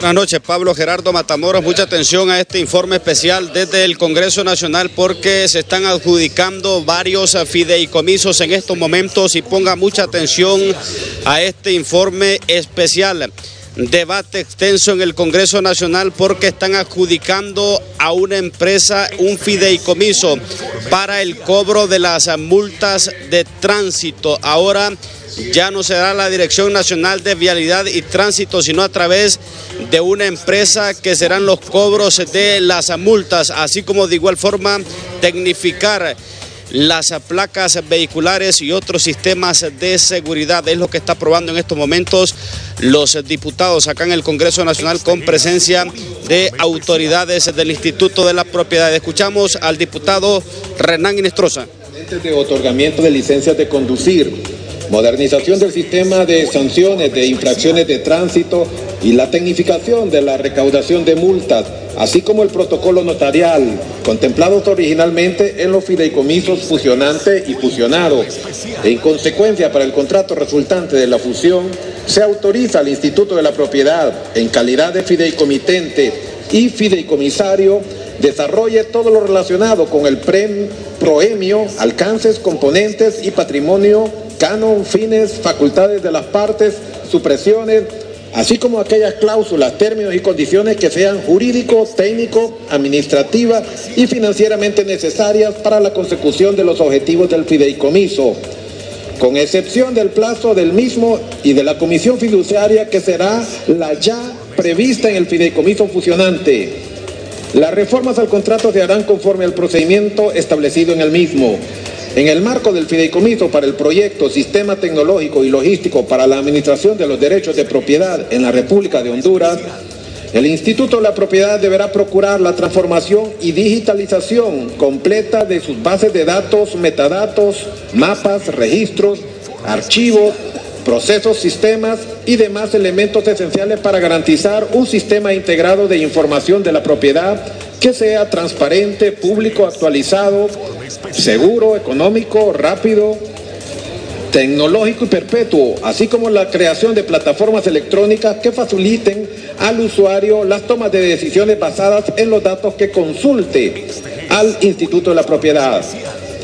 Buenas noches, Pablo Gerardo Matamoros. Mucha atención a este informe especial desde el Congreso Nacional porque se están adjudicando varios fideicomisos en estos momentos y ponga mucha atención a este informe especial. Debate extenso en el Congreso Nacional porque están adjudicando a una empresa un fideicomiso para el cobro de las multas de tránsito. Ahora ya no será la Dirección Nacional de Vialidad y Tránsito, sino a través de una empresa que serán los cobros de las multas, así como de igual forma tecnificar las placas vehiculares y otros sistemas de seguridad. Es lo que está aprobando en estos momentos los diputados acá en el Congreso Nacional con presencia de autoridades del Instituto de la Propiedad. Escuchamos al diputado Renán Inestroza. ...de otorgamiento de licencias de conducir, modernización del sistema de sanciones de infracciones de tránsito y la tecnificación de la recaudación de multas, así como el protocolo notarial, contemplados originalmente en los fideicomisos fusionante y fusionado. En consecuencia, para el contrato resultante de la fusión, se autoriza al Instituto de la Propiedad, en calidad de fideicomitente y fideicomisario, desarrolle todo lo relacionado con el proemio, alcances, componentes y patrimonio, canon, fines, facultades de las partes, supresiones, así como aquellas cláusulas, términos y condiciones que sean jurídicos, técnicos, administrativas y financieramente necesarias para la consecución de los objetivos del fideicomiso, con excepción del plazo del mismo y de la comisión fiduciaria que será la ya prevista en el fideicomiso fusionante. Las reformas al contrato se harán conforme al procedimiento establecido en el mismo. En el marco del fideicomiso para el proyecto Sistema Tecnológico y Logístico para la Administración de los Derechos de Propiedad en la República de Honduras, el Instituto de la Propiedad deberá procurar la transformación y digitalización completa de sus bases de datos, metadatos, mapas, registros, archivos, procesos, sistemas y demás elementos esenciales para garantizar un sistema integrado de información de la propiedad que sea transparente, público, actualizado, seguro, económico, rápido, tecnológico y perpetuo, así como la creación de plataformas electrónicas que faciliten al usuario las tomas de decisiones basadas en los datos que consulte al Instituto de la Propiedad.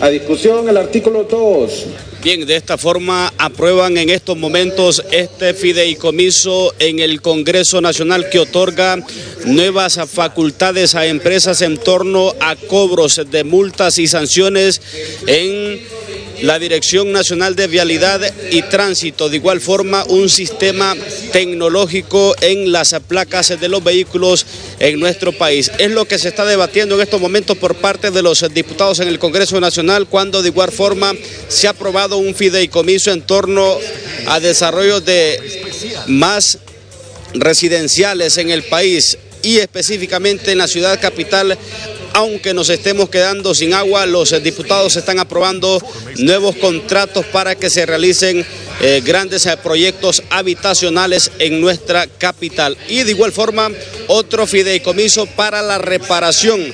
A discusión el artículo 2. Bien, de esta forma aprueban en estos momentos este fideicomiso en el Congreso Nacional que otorga nuevas facultades a empresas en torno a cobros de multas y sanciones en la Dirección Nacional de Vialidad y Tránsito. De igual forma, un sistema tecnológico en las placas de los vehículos en nuestro país. Es lo que se está debatiendo en estos momentos por parte de los diputados en el Congreso Nacional, cuando de igual forma se ha aprobado un fideicomiso en torno a desarrollo de más residenciales en el país y específicamente en la ciudad capital. Aunque nos estemos quedando sin agua, los diputados están aprobando nuevos contratos para que se realicen grandes proyectos habitacionales en nuestra capital. Y de igual forma, otro fideicomiso para la reparación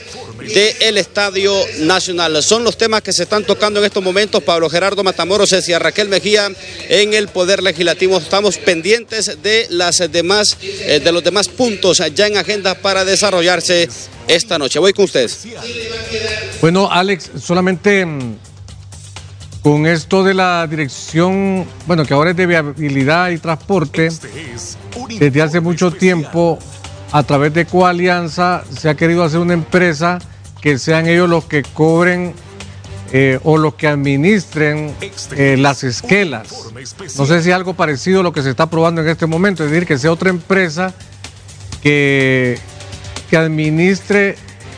del Estadio Nacional. Son los temas que se están tocando en estos momentos. Pablo Gerardo Matamoros y Raquel Mejía en el Poder Legislativo. Estamos pendientes de los demás puntos allá en agenda para desarrollarse esta noche. Voy con ustedes. Bueno, Alex, solamente con esto de la dirección, bueno, que ahora es de viabilidad y transporte, desde hace mucho tiempo, a través de Coalianza se ha querido hacer una empresa que sean ellos los que cobren o los que administren las esquelas. No sé si es algo parecido a lo que se está aprobando en este momento, es decir, que sea otra empresa que administre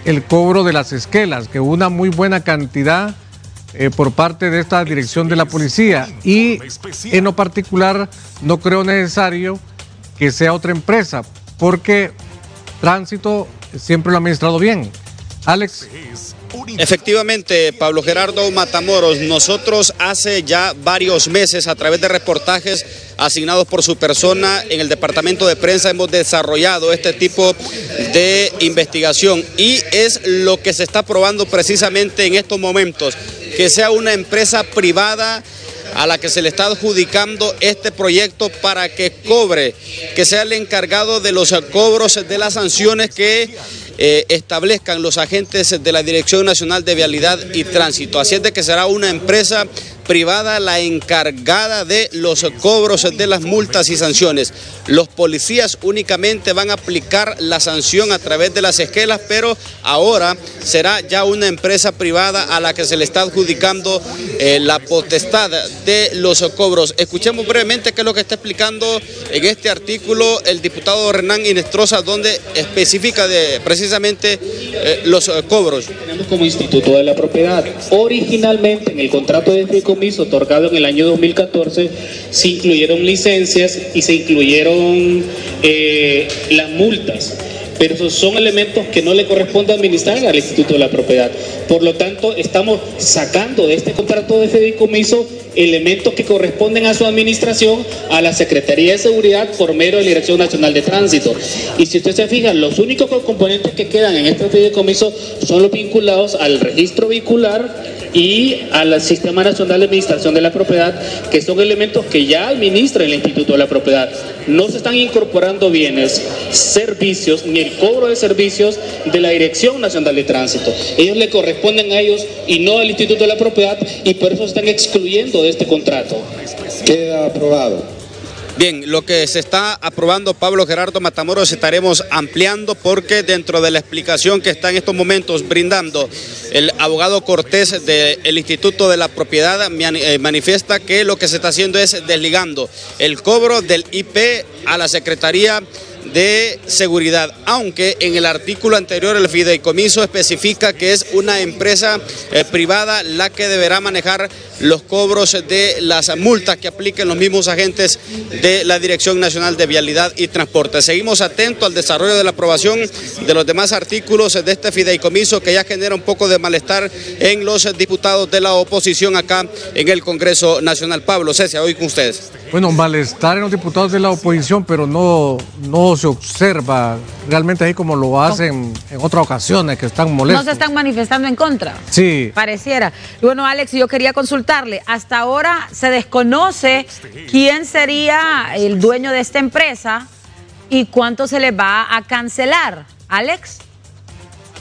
el cobro de las esquelas, que una muy buena cantidad por parte de esta dirección de la policía. Y en lo particular no creo necesario que sea otra empresa, porque Tránsito siempre lo ha administrado bien. Alex. Efectivamente, Pablo Gerardo Matamoros, nosotros hace ya varios meses a través de reportajes asignados por su persona en el departamento de prensa hemos desarrollado este tipo de investigación y es lo que se está probando precisamente en estos momentos, que sea una empresa privada a la que se le está adjudicando este proyecto para que cobre, que sea el encargado de los cobros de las sanciones que establezcan los agentes de la Dirección Nacional de Vialidad y Tránsito. Así es de que será una empresa privada la encargada de los cobros de las multas y sanciones. Los policías únicamente van a aplicar la sanción a través de las esquelas, pero ahora será ya una empresa privada a la que se le está adjudicando la potestad de los cobros. Escuchemos brevemente qué es lo que está explicando en este artículo el diputado Renán Inestroza, donde especifica precisamente los cobros. Tenemos como Instituto de la Propiedad, originalmente en el contrato de Fideicomiso otorgado en el año 2014, se incluyeron licencias y se incluyeron las multas, pero esos son elementos que no le corresponde administrar al Instituto de la Propiedad. Por lo tanto, estamos sacando de este contrato de fideicomiso elementos que corresponden a su administración, a la Secretaría de Seguridad, por mero de la Dirección Nacional de Tránsito. Y si usted se fija, los únicos componentes que quedan en este fideicomiso son los vinculados al registro vehicular y al Sistema Nacional de Administración de la Propiedad, que son elementos que ya administra el Instituto de la Propiedad. No se están incorporando bienes, servicios, ni el cobro de servicios de la Dirección Nacional de Tránsito. Ellos le corresponden a ellos y no al Instituto de la Propiedad, y por eso se están excluyendo de este contrato. Queda aprobado. Bien, lo que se está aprobando, Pablo Gerardo Matamoros, estaremos ampliando, porque dentro de la explicación que está en estos momentos brindando el abogado Cortés del Instituto de la Propiedad, manifiesta que lo que se está haciendo es desligando el cobro del IP a la Secretaría de Seguridad, aunque en el artículo anterior el fideicomiso especifica que es una empresa privada la que deberá manejar los cobros de las multas que apliquen los mismos agentes de la Dirección Nacional de Vialidad y Transporte. Seguimos atentos al desarrollo de la aprobación de los demás artículos de este fideicomiso, que ya genera un poco de malestar en los diputados de la oposición acá en el Congreso Nacional. Pablo, Cecia, hoy con ustedes. Bueno, malestar en los diputados de la oposición, pero no se observa realmente ahí como lo hacen en otras ocasiones, que están molestos. No se están manifestando en contra. Sí. Pareciera. Y bueno, Alex, yo quería consultarle. Hasta ahora se desconoce quién sería el dueño de esta empresa y cuánto se le va a cancelar. Alex.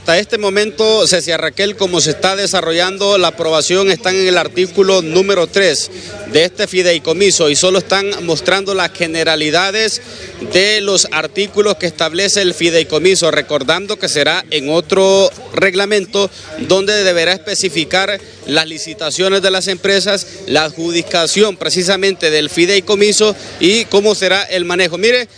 Hasta este momento, Cecia, Raquel, como se está desarrollando la aprobación, están en el artículo número 3 de este fideicomiso y solo están mostrando las generalidades de los artículos que establece el fideicomiso, recordando que será en otro reglamento donde deberá especificar las licitaciones de las empresas, la adjudicación precisamente del fideicomiso y cómo será el manejo. Mire,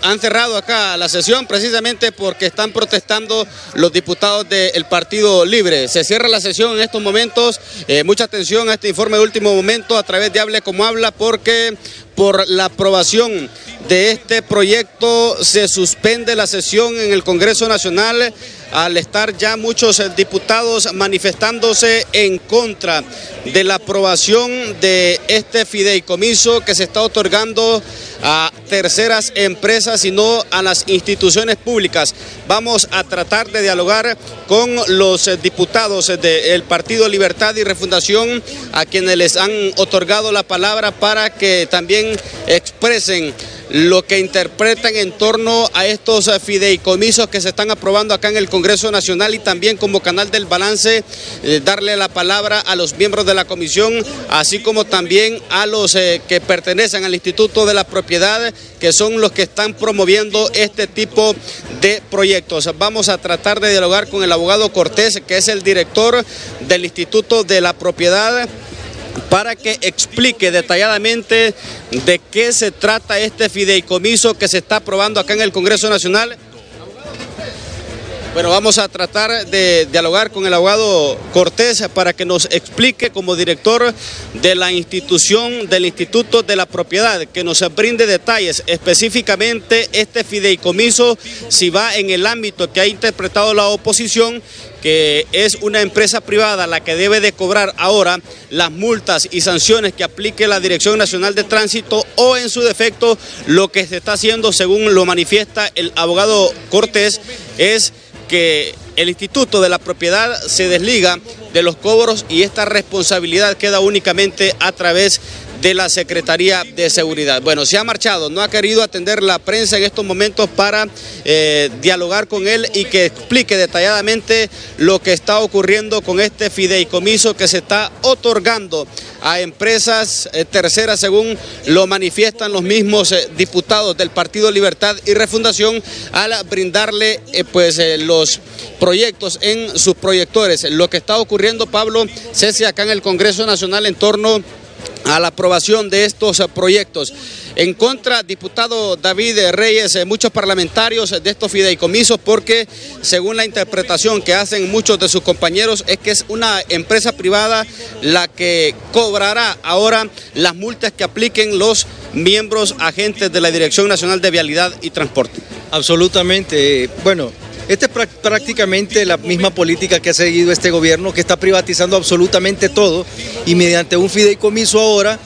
han cerrado acá la sesión precisamente porque están protestando los diputados del Partido Libre. Se cierra la sesión en estos momentos. Mucha atención a este informe de último momento a través de Hable Como Habla, porque por la aprobación de este proyecto se suspende la sesión en el Congreso Nacional, al estar ya muchos diputados manifestándose en contra de la aprobación de este fideicomiso que se está otorgando a terceras empresas y no a las instituciones públicas. Vamos a tratar de dialogar con los diputados del Partido Libertad y Refundación, a quienes les han otorgado la palabra, para que también expresen lo que interpretan en torno a estos fideicomisos que se están aprobando acá en el Congreso Nacional, y también como canal del balance darle la palabra a los miembros de la comisión, así como también a los que pertenecen al Instituto de la Propiedad, que son los que están promoviendo este tipo de proyectos. Vamos a tratar de dialogar con el abogado Cortés, que es el director del Instituto de la Propiedad, para que explique detalladamente de qué se trata este fideicomiso que se está aprobando acá en el Congreso Nacional. Bueno, vamos a tratar de dialogar con el abogado Cortés para que nos explique, como director de la institución del Instituto de la Propiedad, que nos brinde detalles específicamente este fideicomiso, si va en el ámbito que ha interpretado la oposición, que es una empresa privada la que debe de cobrar ahora las multas y sanciones que aplique la Dirección Nacional de Tránsito, o en su defecto lo que se está haciendo, según lo manifiesta el abogado Cortés, es que El Instituto de la Propiedad se desliga de los cobros y esta responsabilidad queda únicamente a través de la Secretaría de Seguridad. Bueno, se ha marchado, no ha querido atender la prensa en estos momentos para dialogar con él y que explique detalladamente lo que está ocurriendo con este fideicomiso que se está otorgando a empresas terceras, según lo manifiestan los mismos diputados del Partido Libertad y Refundación, al brindarle los proyectos en sus proyectores. Lo que está ocurriendo, Pablo, Ceci, acá en el Congreso Nacional en torno a la aprobación de estos proyectos. En contra, diputado David Reyes, muchos parlamentarios de estos fideicomisos, porque según la interpretación que hacen muchos de sus compañeros, es que es una empresa privada la que cobrará ahora las multas que apliquen los miembros agentes de la Dirección Nacional de Vialidad y Transporte. Absolutamente. Bueno, esta es prácticamente la misma política que ha seguido este gobierno, que está privatizando absolutamente todo, y mediante un fideicomiso ahora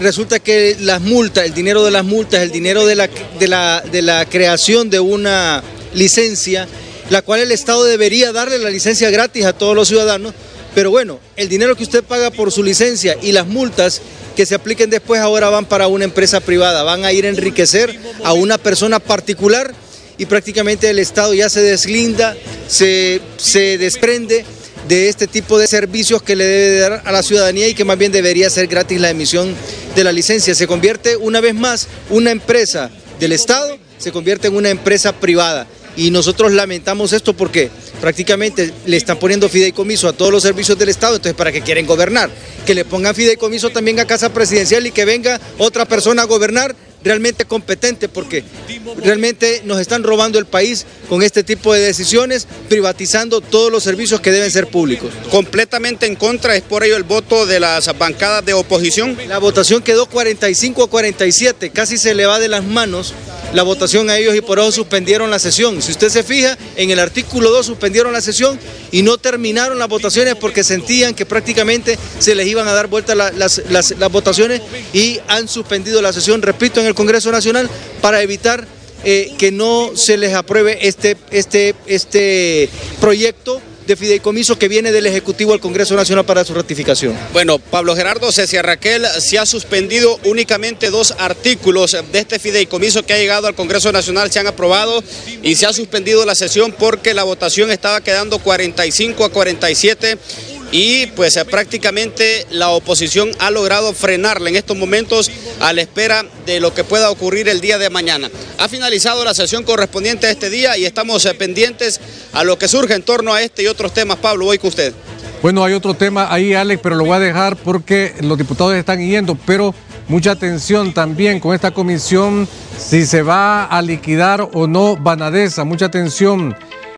resulta que las multas, el dinero de las multas, el dinero de la creación de una licencia, la cual el Estado debería darle la licencia gratis a todos los ciudadanos, pero bueno, el dinero que usted paga por su licencia y las multas que se apliquen después ahora van para una empresa privada, van a ir a enriquecer a una persona particular. Y prácticamente el Estado ya se deslinda, se desprende de este tipo de servicios que le debe dar a la ciudadanía y que más bien debería ser gratis la emisión de la licencia. Se convierte una vez más una empresa del Estado, se convierte en una empresa privada. Y nosotros lamentamos esto porque prácticamente le están poniendo fideicomiso a todos los servicios del Estado, entonces ¿para qué quieren gobernar? Que le pongan fideicomiso también a Casa Presidencial y que venga otra persona a gobernar realmente competente, porque realmente nos están robando el país con este tipo de decisiones, privatizando todos los servicios que deben ser públicos. Completamente en contra, es por ello el voto de las bancadas de oposición. La votación quedó 45 a 47, casi se le va de las manos la votación a ellos y por eso suspendieron la sesión. Si usted se fija, en el artículo 2 suspendieron la sesión y no terminaron las votaciones porque sentían que prácticamente se les iban a dar vuelta las votaciones y han suspendido la sesión, repito, en el Congreso Nacional para evitar que no se les apruebe este proyecto de fideicomiso que viene del Ejecutivo al Congreso Nacional para su ratificación. Bueno, Pablo Gerardo, Ceci, Raquel, se ha suspendido únicamente dos artículos de este fideicomiso que ha llegado al Congreso Nacional, se han aprobado y se ha suspendido la sesión porque la votación estaba quedando 45 a 47 y pues prácticamente la oposición ha logrado frenarla en estos momentos a la espera de lo que pueda ocurrir el día de mañana. Ha finalizado la sesión correspondiente a este día y estamos pendientes a lo que surge en torno a este y otros temas. Pablo, voy con usted. Bueno, hay otro tema ahí, Alex, pero lo voy a dejar porque los diputados están yendo, pero mucha atención también con esta comisión, si se va a liquidar o no Banadesa, mucha atención.